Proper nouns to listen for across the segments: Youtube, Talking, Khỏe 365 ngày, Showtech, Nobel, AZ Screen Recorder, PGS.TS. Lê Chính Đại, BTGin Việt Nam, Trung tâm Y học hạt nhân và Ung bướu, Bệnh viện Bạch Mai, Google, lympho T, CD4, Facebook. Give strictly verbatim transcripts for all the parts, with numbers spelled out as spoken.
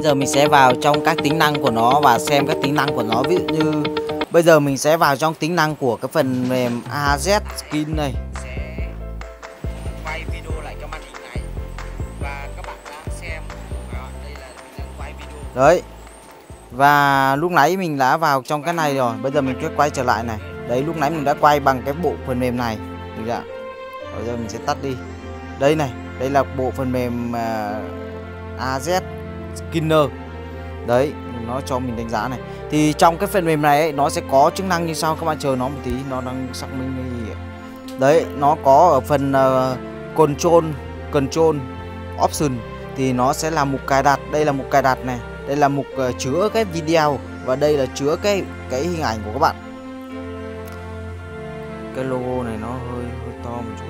Bây giờ mình sẽ vào trong các tính năng của nó và xem các tính năng của nó. Ví dụ như bây giờ mình sẽ vào trong tính năng của cái phần mềm a zét Skin này. Đấy. Và lúc nãy mình đã vào trong cái này rồi. Bây giờ mình cứ quay trở lại này. Đấy, lúc nãy mình đã quay bằng cái bộ phần mềm này. Được chưa? Bây giờ mình sẽ tắt đi. Đây này, đây là bộ phần mềm uh, a zét Skinner. Đấy, nó cho mình đánh giá này. Thì trong cái phần mềm này ấy, nó sẽ có chức năng như sau. Các bạn chờ nó một tí, nó đang xác minh cái gì. Đấy, nó có ở phần uh, Control, Control Option. Thì nó sẽ là mục cài đặt. Đây là mục cài đặt này. Đây là mục uh, chứa cái video. Và đây là chứa cái cái hình ảnh của các bạn. Cái logo này nó hơi, hơi to một chút.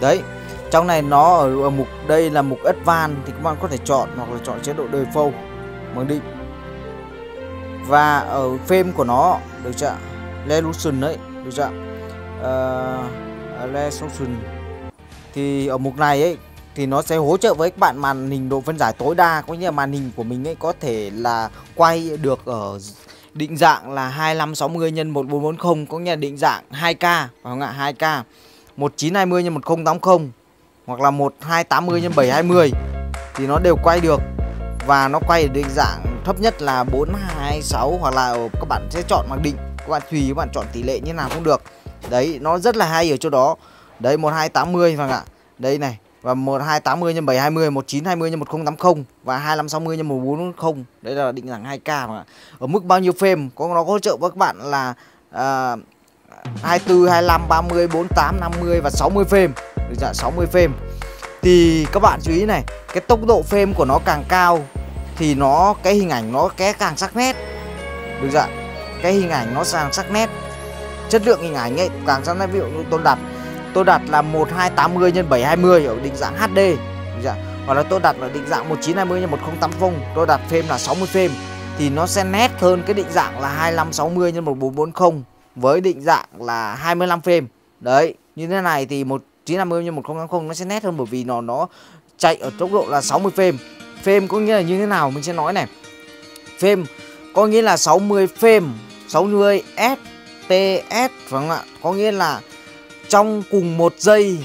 Đấy, trong này nó ở, ở mục, đây là mục Advanced thì các bạn có thể chọn, hoặc là chọn chế độ default mặc định. Và ở frame của nó, được chưa? Resolution đấy, được chưa? Uh, resolution. Thì ở mục này ấy thì nó sẽ hỗ trợ với các bạn màn hình độ phân giải tối đa, có nghĩa là màn hình của mình ấy có thể là quay được ở định dạng là hai năm sáu mươi nhân một bốn bốn không, có nghĩa là định dạng hai K, phải không ạ? hai K. một chín hai mươi nhân một không tám không hoặc là một hai tám mươi nhân bảy hai mươi thì nó đều quay được, và nó quay ở định dạng thấp nhất là bốn hai sáu, hoặc là các bạn sẽ chọn mặc định, các bạn tùy các bạn chọn tỷ lệ như nào cũng được. Đấy, nó rất là hay ở chỗ đó. Đấy, một hai tám mươi phải không ạ? Đây này, và một hai tám mươi nhân bảy hai mươi, một chín hai mươi nhân một không tám không và hai năm sáu mươi nhân một bốn bốn không. Đấy là định dạng hai K phải không ạ? Ở mức bao nhiêu frame có nó có hỗ trợ với các bạn là à, hai mươi tư, hai mươi lăm, ba mươi, bốn mươi tám, năm mươi và sáu mươi frame. Được dạ, sáu mươi frame. Thì các bạn chú ý này, cái tốc độ frame của nó càng cao thì nó cái hình ảnh nó cái càng sắc nét. Được dạ. Cái hình ảnh nó càng sắc nét. Chất lượng hình ảnh ấy càng sắc nét. Ví dụ như tôi đặt tôi đặt là một hai tám mươi nhân bảy hai mươi ở định dạng hát đê. Được dạ. Hoặc là tôi đặt ở định dạng một chín hai mươi nhân một không tám không, tôi đặt frame là sáu mươi frame thì nó sẽ nét hơn cái định dạng là hai năm sáu mươi nhân một bốn bốn không. Với định dạng là hai mươi lăm frame. Đấy, như thế này thì một chín năm mươi nhân một không tám không nó sẽ nét hơn, bởi vì nó nó chạy ở tốc độ là sáu mươi frame. Frame có nghĩa là như thế nào mình sẽ nói này. Frame có nghĩa là sáu mươi frame, sáu mươi ép pê ét phải không ạ? Có nghĩa là trong cùng một giây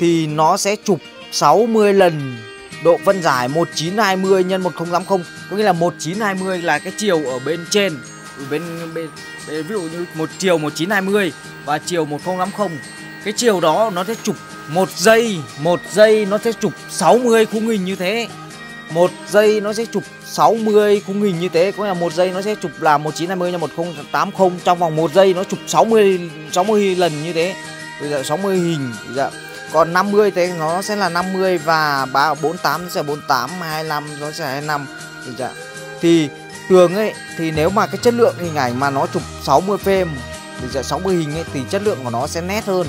thì nó sẽ chụp sáu mươi lần độ phân giải một chín hai mươi nhân một không tám không. Có nghĩa là một chín hai mươi là cái chiều ở bên trên, ở bên bên ví dụ như một chiều một chín hai mươi và chiều một không tám không, cái chiều đó nó sẽ chụp một giây, một giây nó sẽ chụp sáu mươi khung hình như thế. Một giây nó sẽ chụp sáu mươi khung hình như thế, có nghĩa là một giây nó sẽ chụp là một chín hai mươi nhân một không tám không, trong vòng một giây nó chụp sáu mươi sáu mươi lần như thế. Bây giờ sáu mươi hình. Dạ. Còn năm mươi thế nó sẽ là năm mươi và bốn tám nó sẽ bốn tám, hai lăm nó sẽ hai lăm. Dạ. Thì thường ấy thì nếu mà cái chất lượng hình ảnh mà nó chụp sáu mươi frame, giờ sáu mươi hình ấy thì chất lượng của nó sẽ nét hơn,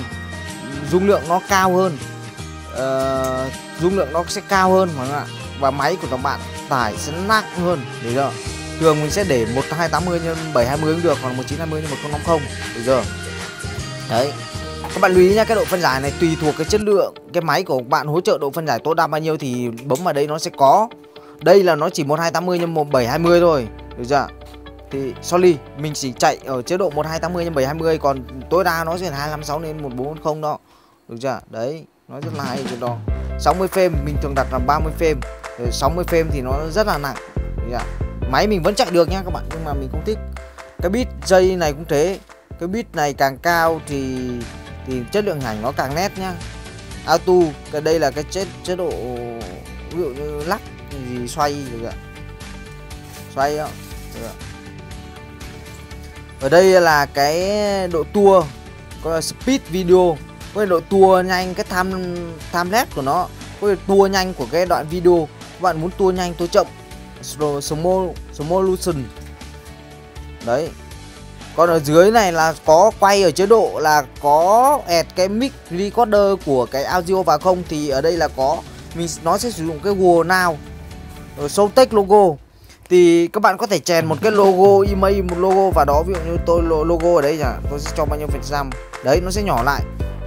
dung lượng nó cao hơn, uh, dung lượng nó sẽ cao hơn mọi người ạ, và máy của các bạn tải sẽ nặng hơn. Được chưa? Thường mình sẽ để một hai tám mươi nhân bảy hai mươi cũng được, còn một chín hai mươi nhân một không tám không. Được chưa? Đấy. Các bạn lưu ý nha, cái độ phân giải này tùy thuộc cái chất lượng cái máy của bạn hỗ trợ độ phân giải tối đa bao nhiêu thì bấm vào đây nó sẽ có. Đây là nó chỉ một hai tám mươi nhân bảy hai mươi thôi. Được chưa? Thì sorry, mình chỉ chạy ở chế độ một hai tám mươi nhân bảy hai mươi, còn tối đa nó sẽ hai năm sáu nên một bốn bốn không đó. Được chưa? Đấy, nó rất là hay cái đó. sáu mươi frame mình thường đặt là ba mươi frame. Rồi sáu mươi frame thì nó rất là nặng. Được chưa? Máy mình vẫn chạy được nha các bạn, nhưng mà mình không thích. Cái bit dây này cũng thế. Cái bit này càng cao thì thì chất lượng hình ảnh nó càng nét nhá. Auto, cái đây là cái chế, chế độ ví dụ như lắc gì xoay được ạ. Xoay đó. Được ạ. Ở đây là cái độ tua, có là speed video, có độ tua nhanh cái time time lapse của nó, có tua nhanh của cái đoạn video. Các bạn muốn tua nhanh, tua chậm, slow slow motion. Đấy. Còn ở dưới này là có quay ở chế độ là có add cái mic recorder của cái audio vào không, thì ở đây là có mình nó sẽ sử dụng cái Google Now, Showtech logo. thì các bạn có thể chèn một cái logo email, một logo vào đó. Ví dụ như tôi logo ở đây là tôi sẽ cho bao nhiêu phần trăm đấy, nó sẽ nhỏ lại.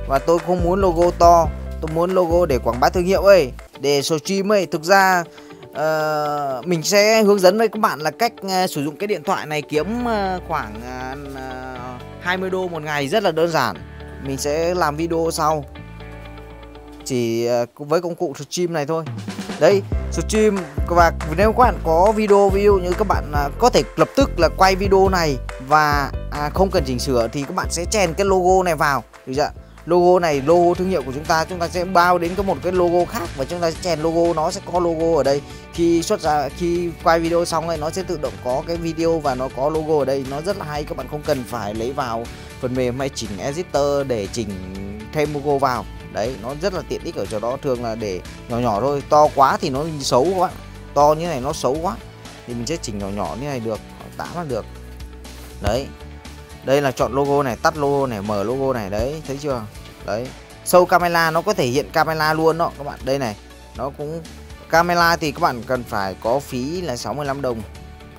Và tôi không muốn logo to, tôi muốn logo để quảng bá thương hiệu ấy, để stream ấy. Thực ra uh, mình sẽ hướng dẫn với các bạn là cách uh, sử dụng cái điện thoại này kiếm uh, khoảng uh, hai mươi đô một ngày, rất là đơn giản. Mình sẽ làm video sau chỉ uh, với công cụ stream này thôi. Đấy, stream. Và nếu các bạn có video, ví dụ như các bạn à, có thể lập tức là quay video này và à, không cần chỉnh sửa, thì các bạn sẽ chèn cái logo này vào, được chưa? Logo này, logo thương hiệu của chúng ta, chúng ta sẽ bao đến có một cái logo khác và chúng ta sẽ chèn logo, nó sẽ có logo ở đây. Khi xuất ra, khi quay video xong này, nó sẽ tự động có cái video và nó có logo ở đây, nó rất là hay. Các bạn không cần phải lấy vào phần mềm hay chỉnh editor để chỉnh thêm logo vào. Đấy, nó rất là tiện ích ở chỗ đó. Thường là để nhỏ nhỏ thôi, to quá thì nó xấu quá, to như này nó xấu quá, thì mình sẽ chỉnh nhỏ nhỏ như này được, tám là được. Đấy, đây là chọn logo này, tắt logo này, mở logo này, đấy, thấy chưa? Đấy, show camera, nó có thể hiện camera luôn đó các bạn. Đây này, nó cũng camera thì các bạn cần phải có phí là sáu mươi lăm đồng,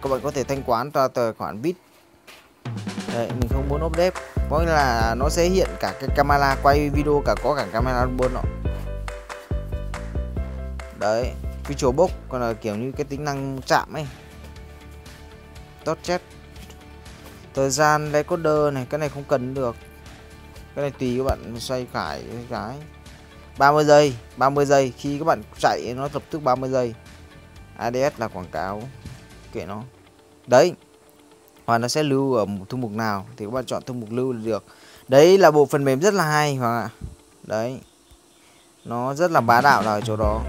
các bạn có thể thanh toán qua tài khoản bit. Đấy, mình không muốn update, có nghĩa là nó sẽ hiện cả cái camera quay video, cả có cả camera buôn nọ. Đấy, feature box, còn là kiểu như cái tính năng chạm ấy, tốt chết. Thời gian recorder này, cái này không cần được, cái này tùy các bạn xoay khải cái. Ba mươi giây, ba mươi giây khi các bạn chạy nó lập tức ba mươi giây. a đê ét là quảng cáo, kệ nó. Đấy, hoặc nó sẽ lưu ở một thư mục nào thì các bạn chọn thư mục lưu được. Đấy là bộ phần mềm rất là hay Hoàng ạ. Đấy, nó rất là bá đạo là ở chỗ đó.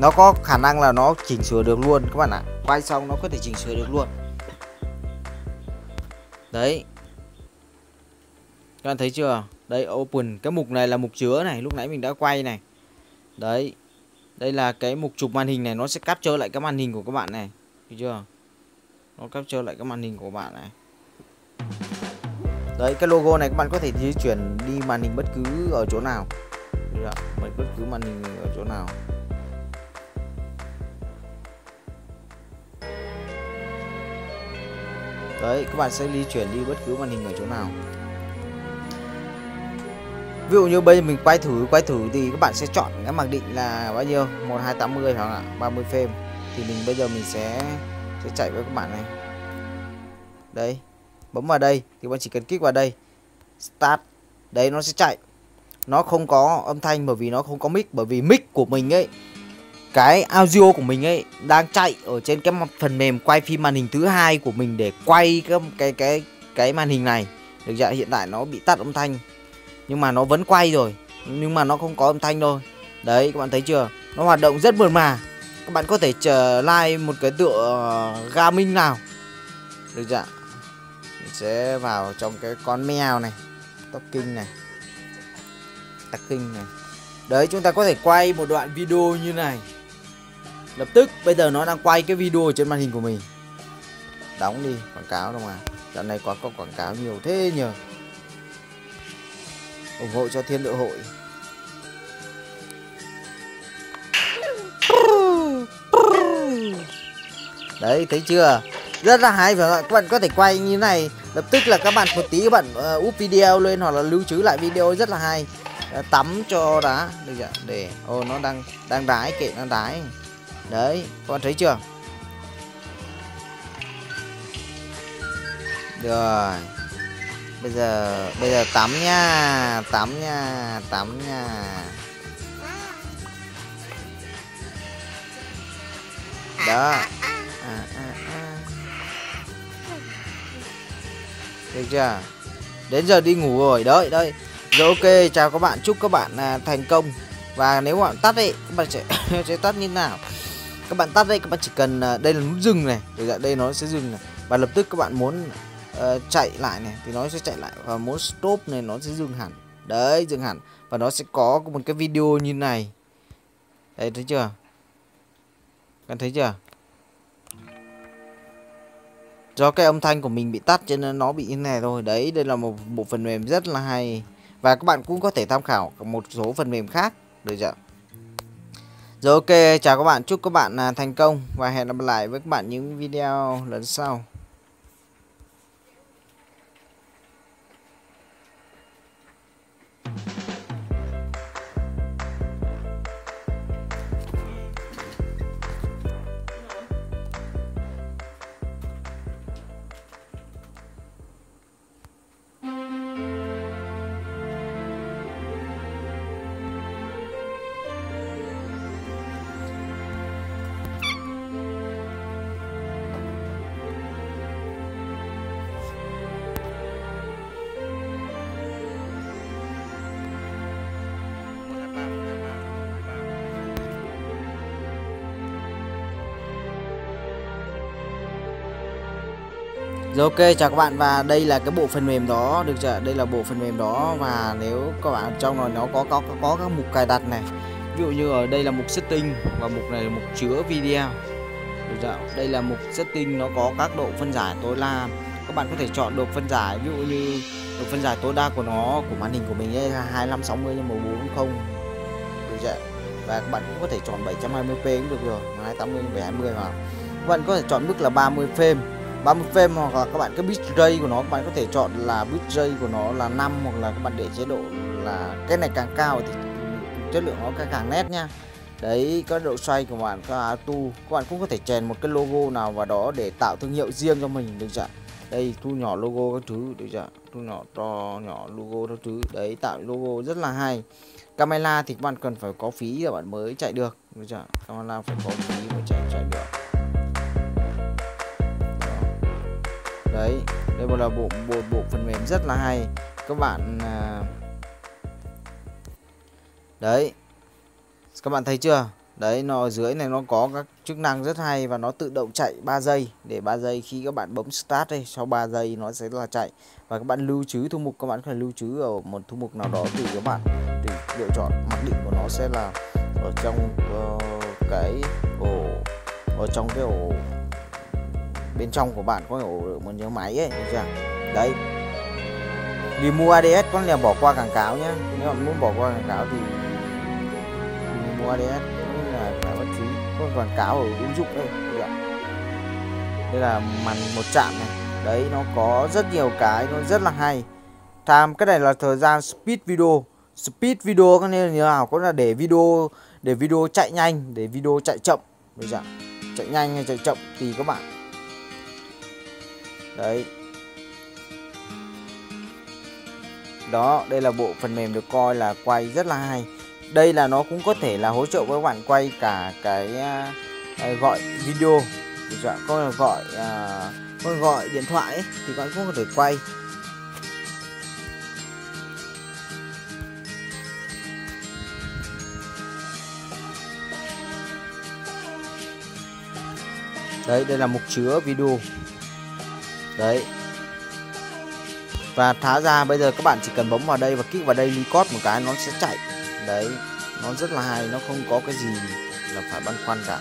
Nó có khả năng là nó chỉnh sửa được luôn các bạn ạ. Quay xong nó có thể chỉnh sửa được luôn. Đấy, các bạn thấy chưa? Đây, open, cái mục này là mục chứa này, lúc nãy mình đã quay này. Đấy, đây là cái mục chụp màn hình này, nó sẽ capture lại cái màn hình của các bạn này, được chưa? Nó capture lại cái màn hình của bạn này. Đấy, cái logo này các bạn có thể di chuyển đi màn hình bất cứ ở chỗ nào, bất cứ màn hình ở chỗ nào. Đấy, các bạn sẽ di chuyển đi bất cứ màn hình ở chỗ nào. Ví dụ như bây giờ mình quay thử, quay thử thì các bạn sẽ chọn cái mặc định là bao nhiêu? một hai tám mươi hoặc là ba mươi frame. Thì mình bây giờ mình sẽ sẽ chạy với các bạn này. Đấy, bấm vào đây thì bạn chỉ cần kích vào đây, start. Đấy, nó sẽ chạy. Nó không có âm thanh bởi vì nó không có mic, bởi vì mic của mình ấy, cái audio của mình ấy đang chạy ở trên cái phần mềm quay phim màn hình thứ hai của mình để quay cái cái cái cái màn hình này. Được dạ, hiện tại nó bị tắt âm thanh nhưng mà nó vẫn quay rồi, nhưng mà nó không có âm thanh thôi. Đấy, các bạn thấy chưa? Nó hoạt động rất mượt mà. Các bạn có thể chờ like một cái tựa gaming nào. Được dạ. Mình sẽ vào trong cái con mèo này, Talking này. Talking này. Đấy, chúng ta có thể quay một đoạn video như này. Lập tức bây giờ nó đang quay cái video ở trên màn hình của mình. Đóng đi, quảng cáo đâu mà. Đoạn này có, có quảng cáo nhiều thế nhờ. Ủng hộ cho Thiên Đội Hội. Đấy, thấy chưa? Rất là hay phải không? Các bạn có thể quay như thế này, lập tức là các bạn một tí các bạn uh, úp video lên hoặc là lưu trữ lại video, rất là hay. Uh, tắm cho đá, được chưa? Để ô oh, nó đang đang đái, kệ nó đái. Đấy, các bạn thấy chưa? Rồi. Bây giờ bây giờ tắm nha, tắm nha, tắm nha. Đó. À, à, à. Được chưa? Đến giờ đi ngủ rồi. Đấy, đây. Rồi, ok, chào các bạn, chúc các bạn à, thành công. Và nếu các bạn tắt ấy, các bạn sẽ sẽ tắt như nào? Các bạn tắt đây, các bạn chỉ cần à, đây là nút dừng này, rồi đây nó sẽ dừng này. Và lập tức các bạn muốn à, chạy lại này thì nó sẽ chạy lại, và muốn stop này nó sẽ dừng hẳn. Đấy, dừng hẳn và nó sẽ có một cái video như này. Đấy, thấy chưa? Các bạn thấy chưa? Do cái âm thanh của mình bị tắt cho nên nó bị như này thôi. Đấy, đây là một bộ phần mềm rất là hay. Và các bạn cũng có thể tham khảo một số phần mềm khác. Được chưa? Rồi ok, chào các bạn, chúc các bạn thành công và hẹn gặp lại với các bạn những video lần sau. Rồi ok, chào các bạn, và đây là cái bộ phần mềm đó, được chưa? Đây là bộ phần mềm đó, và nếu các bạn trong rồi nó có có có các mục cài đặt này. Ví dụ như ở đây là mục setting và mục này là mục chứa video. Được chưa? Đây là mục setting, nó có các độ phân giải tối đa. Các bạn có thể chọn độ phân giải, ví dụ như độ phân giải tối đa của nó, của màn hình của mình là hai năm sáu mươi nhân một bốn không. Được chưa? Và các bạn cũng có thể chọn bảy trăm hai mươi p cũng được rồi, hai tám mươi nhân bảy trăm hai mươi vào. Các bạn có thể chọn mức là ba mươi frame. ba mươi frame, hoặc là các bạn cái bitrate của nó, các bạn có thể chọn là bitrate của nó là năm, hoặc là các bạn để chế độ là cái này càng cao thì chất lượng nó càng nét nha. Đấy, có độ xoay của bạn, có auto. Các bạn cũng có thể chèn một cái logo nào vào đó để tạo thương hiệu riêng cho mình, được chưa? Đây, thu nhỏ logo các thứ, được chưa? Thu nhỏ to nhỏ logo các thứ. Đấy, tạo logo rất là hay. Camera thì các bạn cần phải có phí rồi bạn mới chạy được, được chưa? Camera phải có phí mới chạy chạy được. Đấy, đây là bộ bộ bộ phần mềm rất là hay các bạn. À... đấy, các bạn thấy chưa? Đấy, nó ở dưới này nó có các chức năng rất hay, và nó tự động chạy ba giây, để ba giây khi các bạn bấm start đây, sau ba giây nó sẽ là chạy. Và các bạn lưu trữ thu mục, các bạn phải lưu trữ ở một thu mục nào đó tùy các bạn, tùy lựa chọn. Mặc định của nó sẽ là ở trong uh, cái ổ, ở trong cái ổ bên trong của bạn, có ổ một nhớ máy ấy, được chưa? Đấy, vì mua a đê ét có là bỏ qua quảng cáo nhé. Nếu bạn muốn bỏ qua quảng cáo thì mua a đê ét là phải mất phí, có quảng cáo ở ứng dụng đây, được chưa? Đây là màn một chạm này, đấy, nó có rất nhiều cái, nó rất là hay. Tham cái này là thời gian speed video, speed video có nên như nào, có là để video để video chạy nhanh, để video chạy chậm, được chưa? Chạy nhanh hay chạy chậm thì các bạn. Đấy, đó, đây là bộ phần mềm được coi là quay rất là hay. Đây là nó cũng có thể là hỗ trợ với các bạn quay cả cái uh, gọi video, được chưa? Có gọi uh, có gọi điện thoại ấy, thì các bạn cũng có thể quay. Đấy, đây là mục chứa video. Đấy, và tháo ra, bây giờ các bạn chỉ cần bấm vào đây và kích vào đây, record một cái nó sẽ chạy. Đấy, nó rất là hay, nó không có cái gì là phải băn khoăn cả.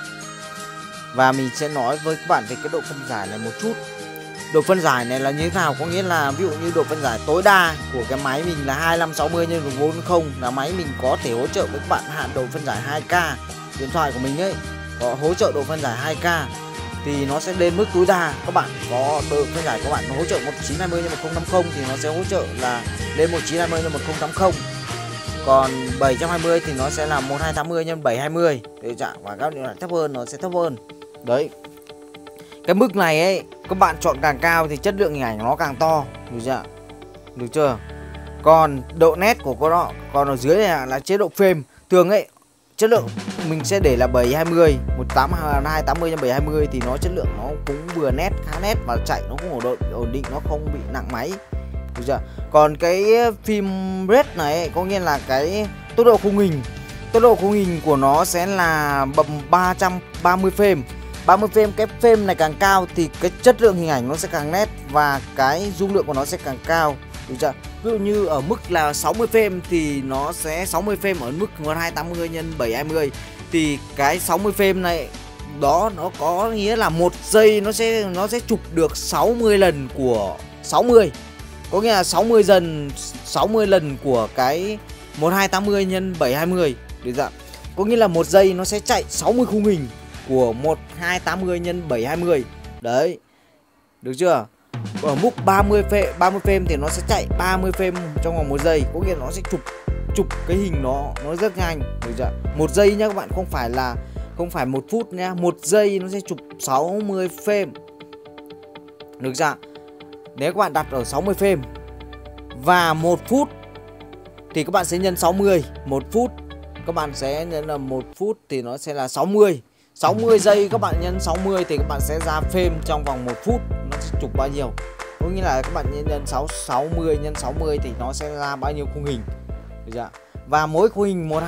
Và mình sẽ nói với các bạn về cái độ phân giải này một chút. Độ phân giải này là như thế nào, có nghĩa là ví dụ như độ phân giải tối đa của cái máy mình là hai năm sáu mươi nhân bốn không, là máy mình có thể hỗ trợ với các bạn hạn độ phân giải hai k. Điện thoại của mình ấy có hỗ trợ độ phân giải hai k thì nó sẽ đến mức tối đa. Các bạn có được phân giải, các bạn hỗ trợ một chín hai mươi nhân một không năm không thì nó sẽ hỗ trợ là lên một chín hai mươi nhân một không tám không. Còn bảy trăm hai mươi thì nó sẽ là một hai tám mươi nhân bảy hai mươi, để trả, và các điện thoại thấp hơn nó sẽ thấp hơn. Đấy, cái mức này ấy, các bạn chọn càng cao thì chất lượng hình ảnh nó càng to, được chưa? Được chưa? Còn độ nét của nó, còn ở dưới này là, là chế độ frame. Thường ấy, chất lượng mình sẽ để là bảy hai mươi, một tám hai tám mươi nhân bảy hai mươi thì nó chất lượng nó cũng vừa nét, khá nét, và chạy nó cũng ổn định, nó không bị nặng máy, được chưa? Còn cái phim rate này có nghĩa là cái tốc độ khung hình, tốc độ khung hình của nó sẽ là ba trăm ba mươi frame. ba mươi frame, cái frame này càng cao thì cái chất lượng hình ảnh nó sẽ càng nét và cái dung lượng của nó sẽ càng cao, được chưa? Ví dụ như ở mức là sáu mươi frame thì nó sẽ sáu mươi frame ở mức một hai tám mươi nhân bảy hai mươi, thì cái sáu mươi frame này đó nó có nghĩa là một giây nó sẽ nó sẽ chụp được sáu mươi lần của sáu mươi. Có nghĩa là sáu mươi lần sáu mươi lần của cái một hai tám mươi nhân bảy hai mươi, được chưa? Có nghĩa là một giây nó sẽ chạy sáu mươi khung hình của một hai tám mươi nhân bảy hai mươi. Đấy, được chưa? Ở mức ba mươi frame thì nó sẽ chạy ba mươi frame trong vòng một giây. Có nghĩa là nó sẽ chụp chụp cái hình nó nó rất nhanh, được chưa? Một giây nhá các bạn, không phải là không phải một phút nha, một giây nó sẽ chụp sáu mươi frame. Được chưa? Nếu các bạn đặt ở sáu mươi frame và một phút thì các bạn sẽ nhân sáu mươi, một phút các bạn sẽ nhân là một phút thì nó sẽ là sáu mươi. sáu mươi giây các bạn nhân sáu mươi thì các bạn sẽ ra frame trong vòng một phút nó sẽ chụp bao nhiêu. Có nghĩa là các bạn nhân sáu mươi nhân sáu mươi thì nó sẽ ra bao nhiêu khung hình. Được chưa? Và mỗi khung hình một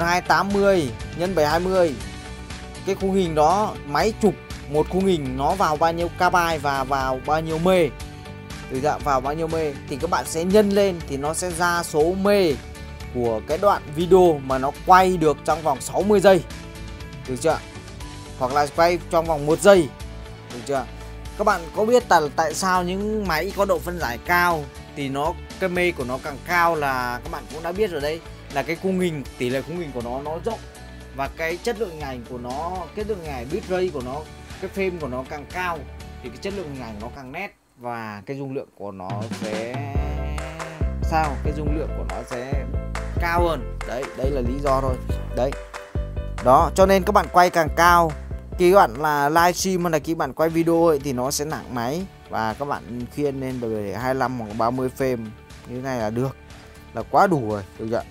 hai tám mươi nhân bảy hai mươi, cái khung hình đó máy chụp một khung hình nó vào bao nhiêu kb và vào bao nhiêu mê. Được chưa? Vào bao nhiêu mê thì các bạn sẽ nhân lên thì nó sẽ ra số mê của cái đoạn video mà nó quay được trong vòng sáu mươi giây. Được chưa? Hoặc là quay trong vòng một giây. Được chưa? Các bạn có biết tại sao những máy có độ phân giải cao thì nó cái mê của nó càng cao, là các bạn cũng đã biết rồi đấy, là cái khung hình, tỷ lệ khung hình của nó nó rộng và cái chất lượng ảnh của nó, chất lượng ảnh bitrate của nó, cái frame của nó càng cao thì cái chất lượng ảnh nó càng nét và cái dung lượng của nó sẽ sao? Cái dung lượng của nó sẽ cao hơn. Đấy, đây là lý do thôi. Đấy. Đó, cho nên các bạn quay càng cao, khi các bạn là livestream hay là khi bạn quay video ấy, thì nó sẽ nặng máy và các bạn khiên lên về hai mươi lăm hoặc ba mươi frame như thế này là được, là quá đủ rồi, được chưa?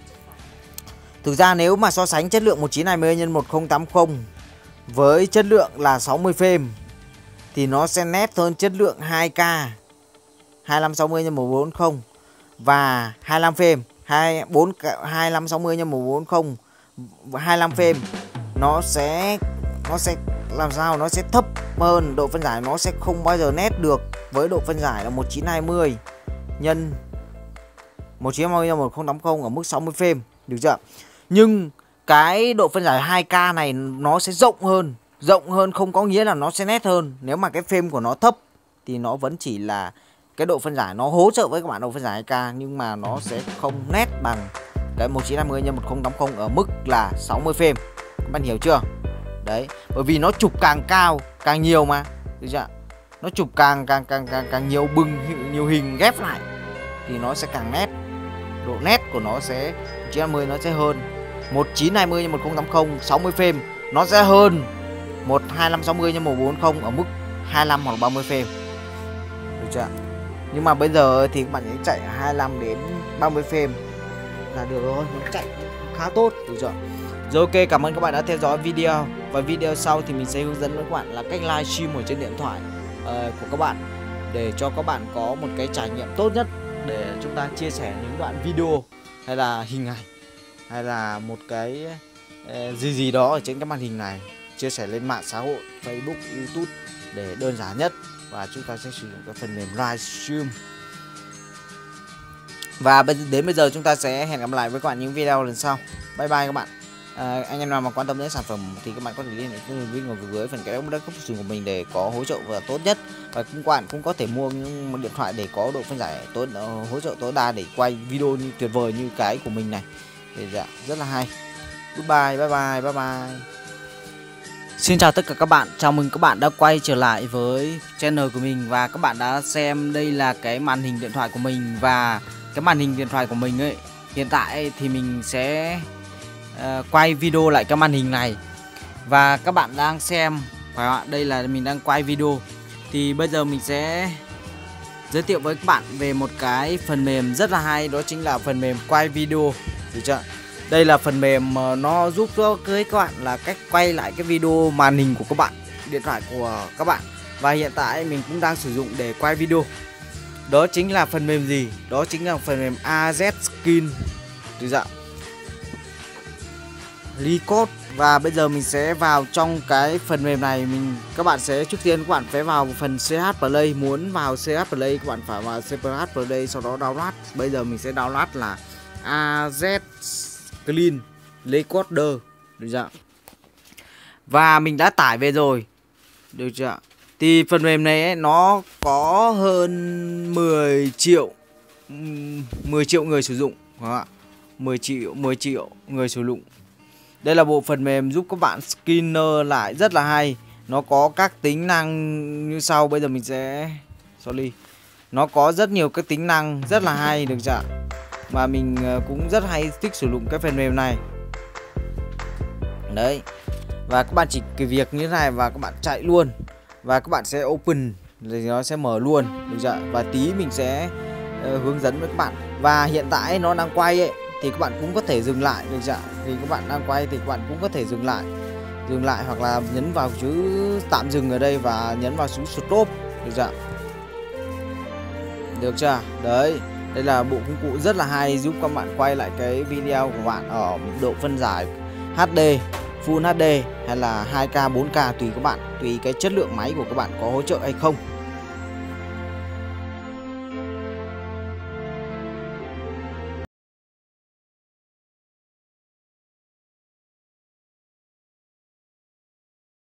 Thực ra nếu mà so sánh chất lượng một chín hai mươi nhân một không tám không với chất lượng là sáu mươi frame thì nó sẽ nét hơn chất lượng hai K hai năm sáu mươi nhân một bốn không và hai mươi lăm frame, hai năm sáu mươi nhân một bốn không hai mươi lăm frame nó sẽ nó sẽ làm sao, nó sẽ thấp hơn, độ phân giải nó sẽ không bao giờ nét được với độ phân giải là một chín hai mươi nhân một không tám không ở mức sáu mươi frame, được chưa? Nhưng cái độ phân giải hai K này nó sẽ rộng hơn, rộng hơn không có nghĩa là nó sẽ nét hơn. Nếu mà cái frame của nó thấp thì nó vẫn chỉ là cái độ phân giải nó hỗ trợ với các bạn độ phân giải hai K, nhưng mà nó sẽ không nét bằng cái một chín hai mươi nhân một không tám không ở mức là sáu mươi frame. Các bạn hiểu chưa? Đấy, bởi vì nó chụp càng cao càng nhiều mà, được chưa? Nó chụp càng càng càng càng càng nhiều bừng, nhiều hình ghép lại thì nó sẽ càng nét, độ nét của nó sẽ một chín hai mươi nó sẽ hơn một chín hai mươi nhân một không tám không sáu mươi frame, nó sẽ hơn một hai năm sáu mươi nhân một bốn không ở mức hai mươi lăm hoặc ba mươi frame, được chưa? Nhưng mà bây giờ thì các bạn ấy chạy hai mươi lăm đến ba mươi frame là được rồi, nó chạy khá tốt, được chưa? Rồi, ok, cảm ơn các bạn đã theo dõi video, và video sau thì mình sẽ hướng dẫn các bạn là cách livestream ở trên điện thoại uh, của các bạn để cho các bạn có một cái trải nghiệm tốt nhất để chúng ta chia sẻ những đoạn video hay là hình ảnh hay là một cái uh, gì gì đó ở trên cái màn hình này, chia sẻ lên mạng xã hội Facebook, YouTube để đơn giản nhất, và chúng ta sẽ sử dụng cái phần mềm livestream. Và đến bây giờ chúng ta sẽ hẹn gặp lại với các bạn những video lần sau. Bye bye các bạn. À, anh em nào mà quan tâm đến sản phẩm thì các bạn có thể liên hệ với nhân viên ngồi dưới phần cái đất cấp sử của mình để có hỗ trợ và tốt nhất, và cũng các bạn cũng có thể mua một điện thoại để có độ phân giải tối hỗ trợ tối đa để quay video như tuyệt vời như cái của mình này. Để dạ, rất là hay. Goodbye, bye bye, bye bye. Xin chào tất cả các bạn, chào mừng các bạn đã quay trở lại với channel của mình, và các bạn đã xem đây là cái màn hình điện thoại của mình, và cái màn hình điện thoại của mình ấy hiện tại thì mình sẽ uh, quay video lại cái màn hình này, và các bạn đang xem phải không ạ? Đây là mình đang quay video, thì bây giờ mình sẽ giới thiệu với các bạn về một cái phần mềm rất là hay, đó chính là phần mềm quay video, được chưa? Đây là phần mềm mà nó giúp cho các bạn là cách quay lại cái video màn hình của các bạn, điện thoại của các bạn, và hiện tại mình cũng đang sử dụng để quay video. Đó chính là phần mềm gì? Đó chính là phần mềm a zét Skin, được chưa? Recorder. Và bây giờ mình sẽ vào trong cái phần mềm này, mình các bạn sẽ trước tiên các bạn phải vào phần xê hát Play, muốn vào xê hát Play các bạn phải vào xê hát Play sau đó download. Bây giờ mình sẽ download là a zét Screen Recorder, được chưa? Và mình đã tải về rồi, được chưa? Thì phần mềm này ấy, nó có hơn mười triệu mười triệu người sử dụng, mười triệu mười triệu người sử dụng Đây là bộ phần mềm giúp các bạn Skinner lại rất là hay. Nó có các tính năng như sau. Bây giờ mình sẽ... Sorry. Nó có rất nhiều các tính năng rất là hay được dạ. Mà mình cũng rất hay thích sử dụng cái phần mềm này. Đấy. Và các bạn chỉ cái việc như thế này và các bạn chạy luôn. Và các bạn sẽ open rồi nó sẽ mở luôn được dạ. Và tí mình sẽ uh, hướng dẫn với các bạn. Và hiện tại nó đang quay ấy, thì các bạn cũng có thể dừng lại được dạ. Thì các bạn đang quay thì các bạn cũng có thể dừng lại. Dừng lại hoặc là nhấn vào chữ tạm dừng ở đây và nhấn vào chữ stop được dạ. Được chưa? Đấy, đây là bộ công cụ rất là hay giúp các bạn quay lại cái video của bạn ở độ phân giải hát đê, Full hát đê hay là hai K, bốn K tùy các bạn, tùy cái chất lượng máy của các bạn có hỗ trợ hay không.